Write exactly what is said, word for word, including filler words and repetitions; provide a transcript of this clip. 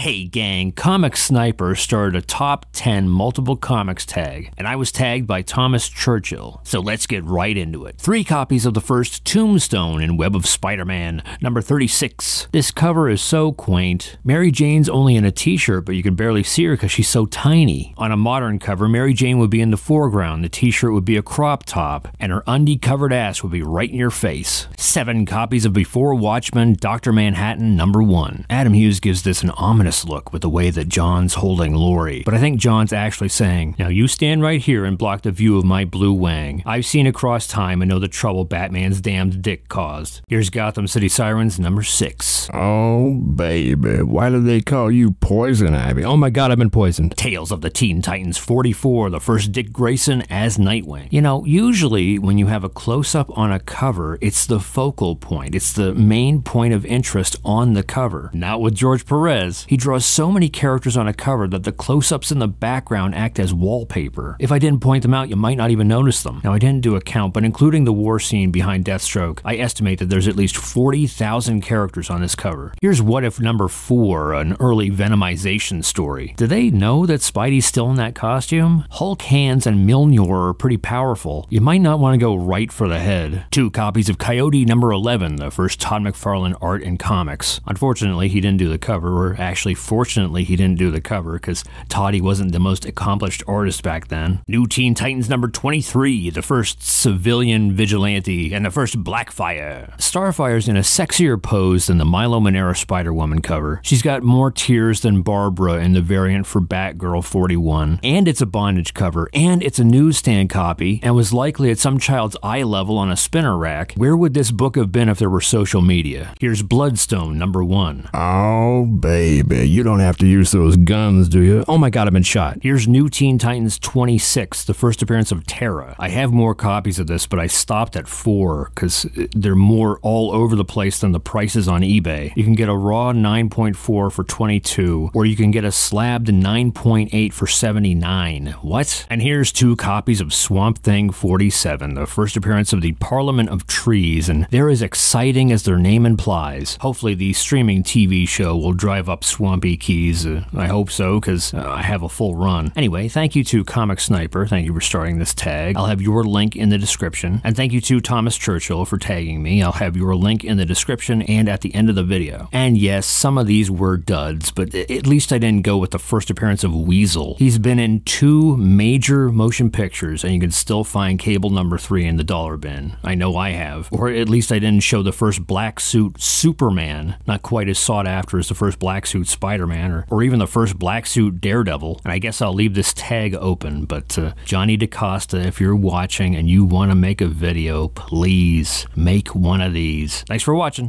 Hey gang, Comic Sniper started a top ten multiple comics tag, and I was tagged by Thomas Churchill, so let's get right into it. Three copies of the first Tombstone in Web of Spider-Man, number thirty-six. This cover is so quaint. Mary Jane's only in a t-shirt, but you can barely see her because she's so tiny. On a modern cover, Mary Jane would be in the foreground, the t-shirt would be a crop top, and her undie-covered ass would be right in your face. Seven copies of Before Watchmen, Doctor Manhattan, number one. Adam Hughes gives this an ominous look with the way that John's holding Lori, but I think John's actually saying, now you stand right here and block the view of my blue wang. I've seen across time and know the trouble Batman's damned dick caused. Here's Gotham City Sirens, number six. Oh baby, why do they call you Poison Ivy? Oh my god, I've been poisoned. Tales of the Teen Titans, forty-four, the first Dick Grayson as Nightwing. You know, usually when you have a close-up on a cover, it's the focal point. It's the main point of interest on the cover. Not with George Perez. He draws so many characters on a cover that the close-ups in the background act as wallpaper. If I didn't point them out, you might not even notice them. Now, I didn't do a count, but including the war scene behind Deathstroke, I estimate that there's at least forty thousand characters on this cover. Here's What If number four, an early Venomization story. Do they know that Spidey's still in that costume? Hulk hands and Mjolnir are pretty powerful. You might not want to go right for the head. Two copies of Coyote number eleven, the first Todd McFarlane art and comics. Unfortunately, he didn't do the cover, or actually, fortunately, he didn't do the cover, because Toddy wasn't the most accomplished artist back then. New Teen Titans number twenty-three, the first civilian vigilante, and the first Blackfire. Starfire's in a sexier pose than the Milo Manara Spider-Woman cover. She's got more tears than Barbara in the variant for Batgirl forty-one, and it's a bondage cover, and it's a newsstand copy, and was likely at some child's eye level on a spinner rack. Where would this book have been if there were social media? Here's Bloodstone, number one. Oh, baby, you don't have to use those guns, do you? Oh my god, I've been shot. Here's New Teen Titans twenty-six, the first appearance of Terra. I have more copies of this, but I stopped at four, because they're more all over the place than the prices on eBay. You can get a raw nine point four for twenty-two, or you can get a slabbed nine point eight for seventy-nine. What? And here's two copies of Swamp Thing forty-seven, the first appearance of the Parliament of Trees, and they're as exciting as their name implies. Hopefully the streaming T V show will drive up Swampy Keys. Uh, I hope so, because uh, I have a full run. Anyway, thank you to Comic Sniper. Thank you for starting this tag. I'll have your link in the description. And thank you to Thomas Churchill for tagging me. I'll have your link in the description and at the end of the video. And yes, some of these were duds, but at least I didn't go with the first appearance of Weasel. He's been in two major motion pictures, and you can still find Cable number three in the dollar bin. I know I have. Or at least I didn't show the first black suit Superman, not quite as sought after as the first black suit Spider-Man, or, or even the first black suit Daredevil. And I guess I'll leave this tag open, but uh, Johnny DaCosta, if you're watching and you want to make a video, please make one of these. Thanks for watching.